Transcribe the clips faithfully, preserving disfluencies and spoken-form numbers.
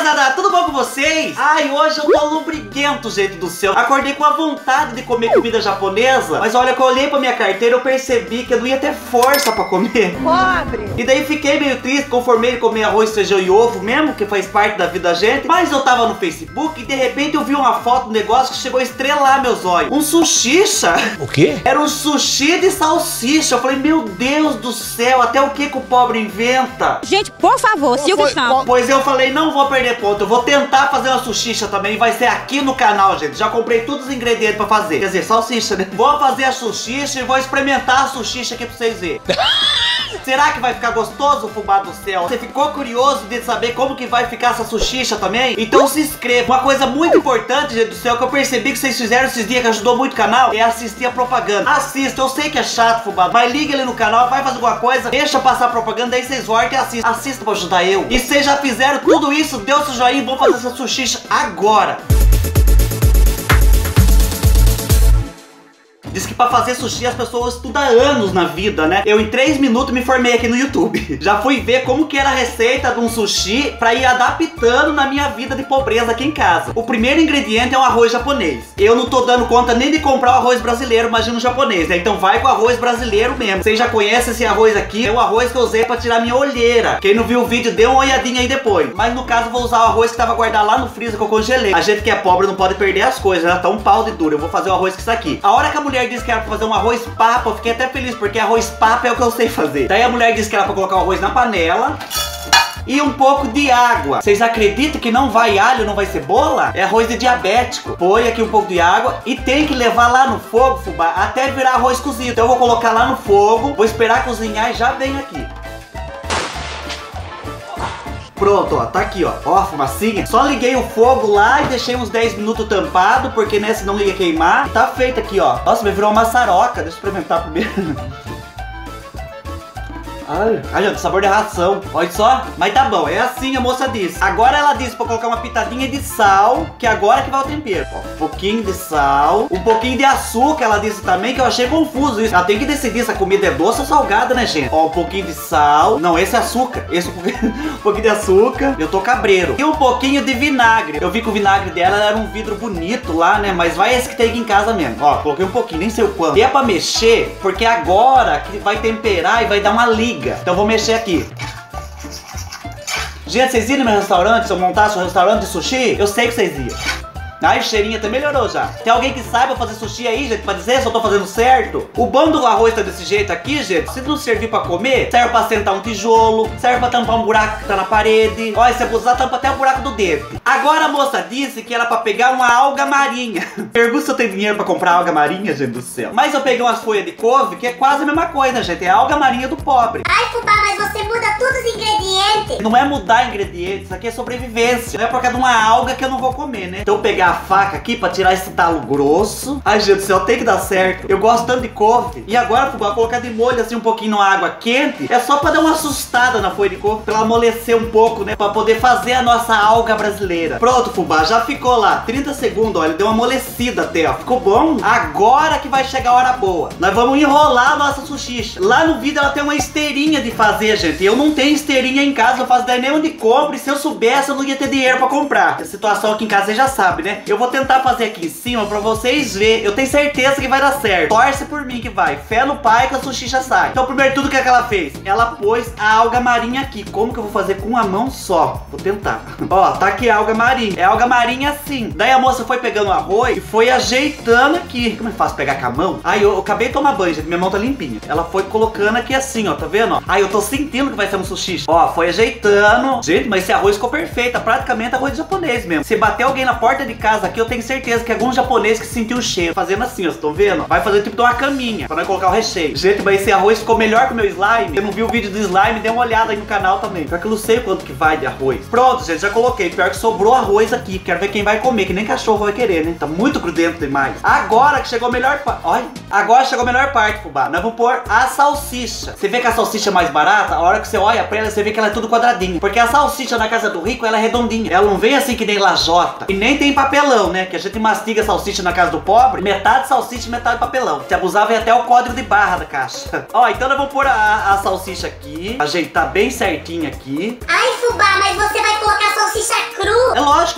gurizada, tudo bom com vocês? Ai, hoje eu tô lombriguento, gente do céu. Acordei com a vontade de comer comida japonesa, mas olha, que eu olhei pra minha carteira, eu percebi que eu não ia ter força pra comer. Pobre! E daí fiquei meio triste, conformei comer arroz, feijão e ovo mesmo, que faz parte da vida da gente. Mas eu tava no Facebook e de repente eu vi uma foto do negócio que chegou a estrelar meus olhos. Um sushicha. O quê? Era um sushi de salsicha. Eu falei, meu Deus do céu, até o que que o pobre inventa? Gente, por favor, Silvio Santos. Pois eu falei, não vou perder ponto, eu vou tentar fazer uma sushicha também, vai ser aqui no canal, gente. Já comprei todos os ingredientes pra fazer, quer dizer, salsicha, né? Vou fazer a sushicha e vou experimentar a sushicha aqui pra vocês verem. Será que vai ficar gostoso, Fubá do céu? Você ficou curioso de saber como que vai ficar essa sushicha também? Então se inscreva. Uma coisa muito importante, gente do céu, que eu percebi que vocês fizeram esses dias, que ajudou muito o canal, é assistir a propaganda. Assista, eu sei que é chato, Fubá, mas liga ali no canal, vai fazer alguma coisa, deixa passar a propaganda, aí vocês voltam e assistam. Assista pra ajudar eu. E vocês já fizeram tudo isso, deu seu joinha, vou fazer essa sushicha agora. Diz que pra fazer sushi as pessoas estudam anos na vida, né? Eu em três minutos me formei aqui no YouTube. Já fui ver como que era a receita de um sushi pra ir adaptando na minha vida de pobreza aqui em casa. O primeiro ingrediente é um arroz japonês. Eu não tô dando conta nem de comprar o arroz brasileiro, imagina o japonês, né? Então vai com o arroz brasileiro mesmo. Vocês já conhecem esse arroz aqui? É o arroz que eu usei pra tirar minha olheira. Quem não viu o vídeo, dê uma olhadinha aí depois. Mas no caso vou usar o arroz que tava guardado lá no freezer, que eu congelei. A gente que é pobre não pode perder as coisas, né? Tá um pau de duro. Eu vou fazer o arroz com isso aqui. A hora que a mulher disse que era pra fazer um arroz papa, eu fiquei até feliz, porque arroz papa é o que eu sei fazer. Daí a mulher disse que era pra colocar o arroz na panela e um pouco de água. Vocês acreditam que não vai alho, não vai cebola? É arroz de diabético. Põe aqui um pouco de água e tem que levar lá no fogo, Fubá, até virar arroz cozido. Então eu vou colocar lá no fogo, vou esperar cozinhar e já vem aqui. Pronto, ó, tá aqui, ó, ó a fumacinha. Só liguei o fogo lá e deixei uns dez minutos tampado, porque, né, senão ia queimar. E tá feito aqui, ó. Nossa, me virou uma maçaroca, deixa eu experimentar primeiro. Ai, ai, gente, sabor de ração, olha só. Mas tá bom, é assim a moça disse. Agora ela disse pra colocar uma pitadinha de sal, que agora que vai o tempero, ó. Um pouquinho de sal, um pouquinho de açúcar, ela disse também, que eu achei confuso isso. Ela tem que decidir se a comida é doce ou salgada, né, gente? Ó, um pouquinho de sal. Não, esse é açúcar. Esse é um pouquinho de açúcar. Eu tô cabreiro. E um pouquinho de vinagre. Eu vi que o vinagre dela era um vidro bonito lá, né? Mas vai esse que tem aqui em casa mesmo. Ó, coloquei um pouquinho, nem sei o quanto. E é pra mexer, porque agora que vai temperar e vai dar uma liga. Então vou mexer aqui. Gente, vocês iam no meu restaurante? Se eu montasse um restaurante de sushi, eu sei que vocês iam. Ai, o cheirinho até melhorou já. Tem alguém que saiba fazer sushi aí, gente, pra dizer se eu tô fazendo certo? O bom do arroz tá desse jeito aqui, gente. Se não servir pra comer, serve pra sentar um tijolo, serve pra tampar um buraco que tá na parede. Olha, se abusar, tampa até o buraco do dedo. Agora a moça disse que era pra pegar uma alga marinha. Pergunta se eu tenho dinheiro pra comprar alga marinha, gente do céu. Mas eu peguei umas folhas de couve, que é quase a mesma coisa, gente. É a alga marinha do pobre. Ai, Fubá, mas você muda todos os ingredientes. Não é mudar ingredientes, isso aqui é sobrevivência. Não é por causa de uma alga que eu não vou comer, né? Então eu pegar a faca aqui pra tirar esse talo grosso. Ai, gente do céu, tem que dar certo. Eu gosto tanto de couve. E agora, Fubá, colocar de molho assim um pouquinho na água quente. É só pra dar uma assustada na folha de couve, pra ela amolecer um pouco, né? Pra poder fazer a nossa alga brasileira. Pronto, Fubá, já ficou lá trinta segundos, olha, deu uma amolecida até, ó. Ficou bom? Agora que vai chegar a hora boa. Nós vamos enrolar a nossa sushicha. Lá no vídeo ela tem uma esteirinha de fazer, gente. Eu não tenho esteirinha em casa, eu faço daí nem onde compro. E se eu soubesse, eu não ia ter dinheiro pra comprar. A situação aqui em casa, vocês já sabem, né? Eu vou tentar fazer aqui em cima pra vocês verem. Eu tenho certeza que vai dar certo. Torce por mim que vai. Fé no pai que a sushicha sai. Então primeiro tudo que, é que ela fez? Ela pôs a alga marinha aqui. Como que eu vou fazer com a mão só? Vou tentar. Ó, tá aqui a alga marinha. É a alga marinha assim. Daí a moça foi pegando o arroz e foi ajeitando aqui. Como eu faço pegar com a mão? Aí eu, eu acabei de tomar banho, gente. Minha mão tá limpinha. Ela foi colocando aqui assim, ó. Tá vendo? Aí eu tô sentindo que vai ser um sushicha. Ó, foi ajeitando. Gente, mas esse arroz ficou perfeito. É praticamente arroz japonês mesmo. Se bater alguém na porta de casa aqui, eu tenho certeza que algum japonês que sentiu o cheiro, fazendo assim, ó, vocês estão vendo? Vai fazer tipo de uma caminha, pra nós colocar o recheio. Gente, mas esse arroz ficou melhor que o meu slime. Quem não viu o vídeo do slime, dê uma olhada aí no canal também, porque eu não sei quanto que vai de arroz. Pronto, gente, já coloquei. Pior que sobrou arroz aqui, quero ver quem vai comer, que nem cachorro vai querer, né? Tá muito grudento demais. Agora que chegou a melhor parte, olha, agora chegou a melhor parte, Fubá. Nós vamos pôr a salsicha. Você vê que a salsicha é mais barata, a hora que você olha pra ela, você vê que ela é tudo quadradinha, porque a salsicha na casa do rico, ela é redondinha. Ela não vem assim que nem lajota, e nem Nem tem papelão, né? Que a gente mastiga salsicha na casa do pobre, metade salsicha e metade papelão. Se abusar, vem até o código de barra da caixa. Ó, então nós vamos pôr a, a salsicha aqui, ajeitar bem certinho aqui. Ai, Fubá, mas você vai colocar salsicha crua?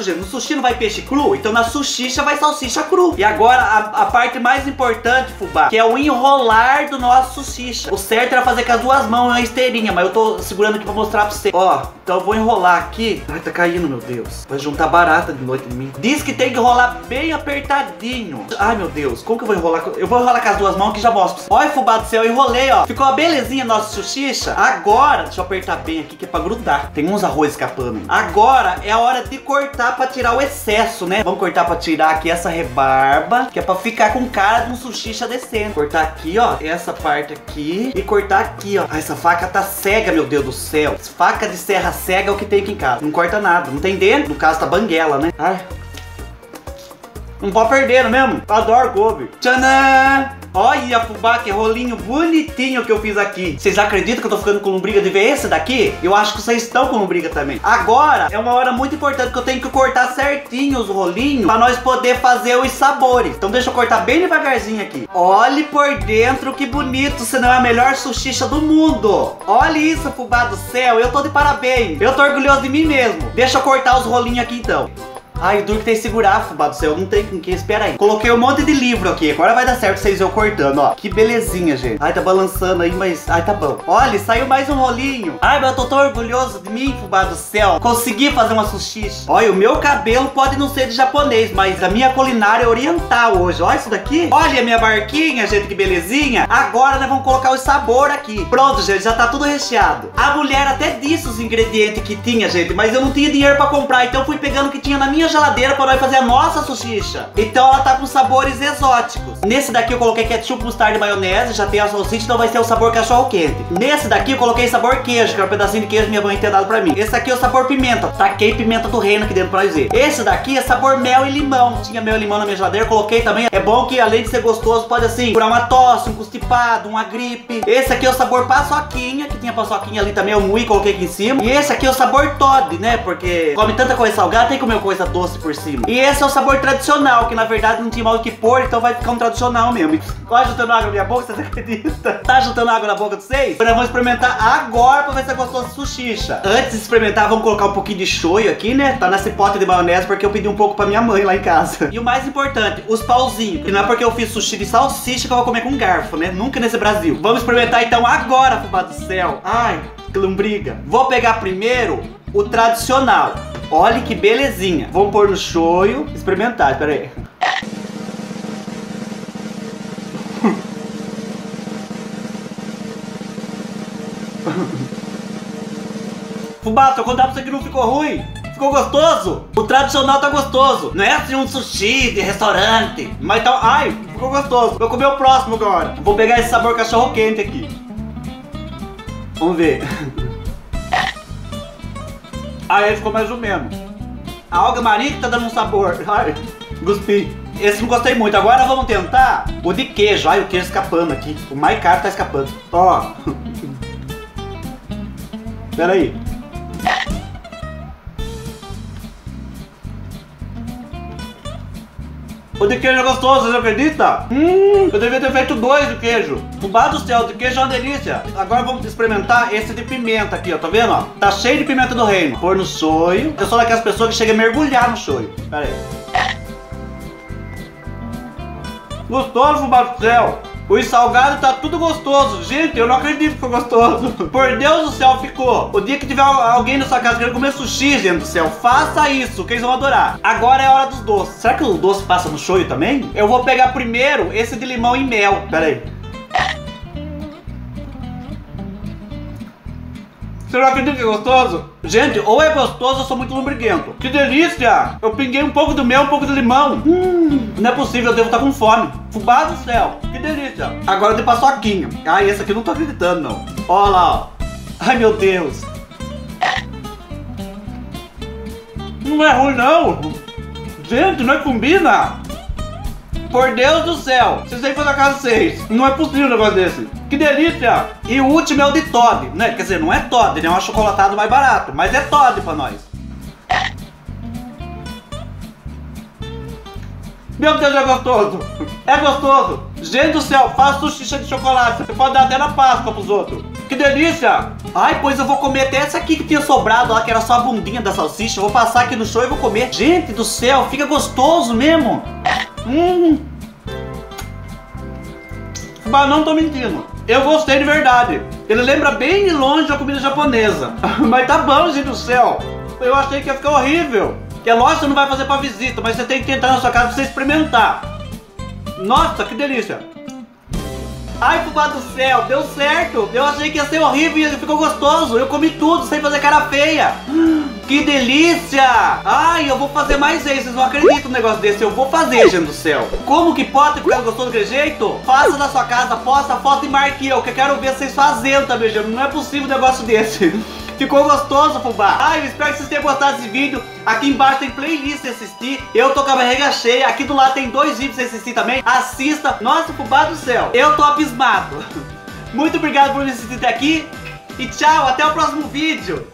sujeira. No sushi não vai peixe cru, então na sushicha vai salsicha cru. E agora a, a parte mais importante, fubá, que é o enrolar do nosso sushicha. O certo era fazer com as duas mãos e uma esteirinha, mas eu tô segurando aqui pra mostrar pra você. Ó, então eu vou enrolar aqui. Ai, tá caindo, meu Deus. Vai juntar barata de noite em mim. Diz que tem que enrolar bem apertadinho. Ai, meu Deus, como que eu vou enrolar? Eu vou enrolar com as duas mãos que já mostro. Olha, fubá do céu, eu enrolei, ó. Ficou uma belezinha nossa sushicha. Agora, deixa eu apertar bem aqui que é pra grudar. Tem uns arroz escapando. Agora é a hora de cortar pra tirar o excesso, né? Vamos cortar pra tirar aqui essa rebarba, que é pra ficar com cara de um sushicha descendo. Cortar aqui, ó, essa parte aqui e cortar aqui, ó. Ah, essa faca tá cega, meu Deus do céu. Faca de serra cega é o que tem aqui em casa. Não corta nada, não tem dentro. No caso tá banguela, né? Ai, não pode perder, não é mesmo? Adoro couve. Tchanã! Olha, fubá, que rolinho bonitinho que eu fiz aqui. Vocês acreditam que eu tô ficando com lombriga de ver esse daqui? Eu acho que vocês estão com lombriga também. Agora é uma hora muito importante que eu tenho que cortar certinho os rolinhos pra nós poder fazer os sabores. Então deixa eu cortar bem devagarzinho aqui. Olhe por dentro que bonito, senão é a melhor sushicha do mundo. Olha isso, fubá do céu, eu tô de parabéns. Eu tô orgulhoso de mim mesmo. Deixa eu cortar os rolinhos aqui então. Ai, o duro que tem que segurar, fubá do céu, não tem com que, espera aí. Coloquei um monte de livro aqui, agora vai dar certo vocês eu cortando, ó. Que belezinha, gente. Ai, tá balançando aí, mas... ai, tá bom. Olha, saiu mais um rolinho. Ai, mas eu tô tão orgulhoso de mim, fubá do céu. Consegui fazer uma sushicha. Olha, o meu cabelo pode não ser de japonês, mas a minha culinária é oriental hoje. Olha isso daqui. Olha a minha barquinha, gente, que belezinha. Agora nós vamos colocar o sabor aqui. Pronto, gente, já tá tudo recheado. A mulher até disse os ingredientes que tinha, gente, mas eu não tinha dinheiro pra comprar, então eu fui pegando o que tinha na minha geladeira para nós fazer a nossa sushicha. Então ela tá com sabores exóticos. Nesse daqui eu coloquei ketchup, mostarda e maionese. Já tem a salsicha, então vai ser o sabor cachorro quente. Nesse daqui eu coloquei sabor queijo, que era um pedacinho de queijo que minha mãe tinha dado pra mim. Esse aqui é o sabor pimenta. Taquei pimenta do reino aqui dentro pra nós ver. Esse daqui é sabor mel e limão. Tinha mel e limão na minha geladeira, coloquei também. É bom que além de ser gostoso, pode assim curar uma tosse, um constipado, uma gripe. Esse aqui é o sabor paçoquinha, que tinha paçoquinha ali também, eu moí, coloquei aqui em cima. E esse aqui é o sabor Todd, né? Porque come tanta coisa salgada, tem que comer coisa doce por cima. E esse é o sabor tradicional, que na verdade não tinha mal o que pôr, então vai ficar um tradicional mesmo. Olha, juntando água na minha boca, vocês acreditam? Tá juntando água na boca de vocês? Nós vamos experimentar agora pra ver se é gostoso de sushicha. Antes de experimentar, vamos colocar um pouquinho de shoyu aqui, né? Tá nessa pote de maionese, porque eu pedi um pouco pra minha mãe lá em casa. E o mais importante, os pauzinhos. E não é porque eu fiz sushi de salsicha que eu vou comer com garfo, né? Nunca nesse Brasil. Vamos experimentar então agora, fubá do céu. Ai, que lombriga. Vou pegar primeiro o tradicional. Olha que belezinha. Vamos pôr no shoyu. Experimentar, espera aí. Fubá, eu contar pra você que não ficou ruim. Ficou gostoso? O tradicional tá gostoso. Não é assim um sushi de restaurante. Mas tá... ai, ficou gostoso. Vou comer o próximo agora. Vou pegar esse sabor cachorro quente aqui. Vamos ver. Aí ficou mais ou menos. A alga marinha que tá dando um sabor. Ai, cuspi. Esse não gostei muito. Agora vamos tentar o de queijo. Ai, o queijo escapando aqui. O mais caro tá escapando. Ó. Pera aí. O de queijo é gostoso, você acredita? Hum, eu devia ter feito dois de queijo. Fubá do céu, de queijo é uma delícia. Agora vamos experimentar esse de pimenta aqui, ó. Tá vendo, ó? Tá cheio de pimenta do reino. Pôr no shoyu. Eu sou daquelas pessoas que chega a mergulhar no shoyu. Pera aí. Gostoso, fubá do céu. Os salgados tá tudo gostoso. Gente, eu não acredito que ficou gostoso. Por Deus do céu, ficou. O dia que tiver alguém na sua casa querendo comer sushi, gente do céu, faça isso, que eles vão adorar. Agora é a hora dos doces. Será que o doce passa no shoyu também? Eu vou pegar primeiro esse de limão e mel. Pera aí. Você não acredita que é gostoso? Gente, ou é gostoso, eu sou muito lombriguento. Que delícia! Eu pinguei um pouco do mel, um pouco do limão. Hum, não é possível, eu devo estar com fome. Fubá do céu, que delícia! Agora eu de paçoquinha. Ai, esse aqui eu não tô acreditando, não. Olha lá, ó. Ai, meu Deus. Não é ruim, não. Gente, não é combina. Por Deus do céu, vocês têm que fazer a casa de vocês. Não é possível um negócio desse. Que delícia! E o último é o de Todd, né? Quer dizer, não é Todd, né? É um achocolatado mais barato, mas é Todd pra nós. Meu Deus, é gostoso! É gostoso! Gente do céu, faça sushicha de chocolate. Você pode dar até na Páscoa pros outros. Que delícia! Ai, pois eu vou comer até essa aqui que tinha sobrado lá, que era só a bundinha da salsicha. Eu vou passar aqui no show e vou comer. Gente do céu, fica gostoso mesmo. Hum. Mas não tô mentindo. Eu gostei de verdade. Ele lembra bem de longe a comida japonesa. Mas tá bom, gente do céu. Eu achei que ia ficar horrível. Que é lógico que você não vai fazer pra visita, mas você tem que tentar na sua casa pra você experimentar. Nossa, que delícia. Ai, Fubá do céu, deu certo. Eu achei que ia ser horrível e ficou gostoso. Eu comi tudo sem fazer cara feia. Que delícia. Ai, eu vou fazer mais esse. Vocês não acreditam no negócio desse. Eu vou fazer, gente do céu. Como que pode ficar gostoso daquele jeito? Faça na sua casa, posta a foto e marque eu, que eu quero ver vocês fazendo, tá, beijando. Não é possível um negócio desse. Ficou gostoso, Fubá. Ai, eu espero que vocês tenham gostado desse vídeo. Aqui embaixo tem playlist de assistir. Eu tô com a barriga cheia. Aqui do lado tem dois vídeos de assistir também. Assista. Nossa, Fubá do céu. Eu tô abismado. Muito obrigado por me assistir até aqui. E tchau, até o próximo vídeo.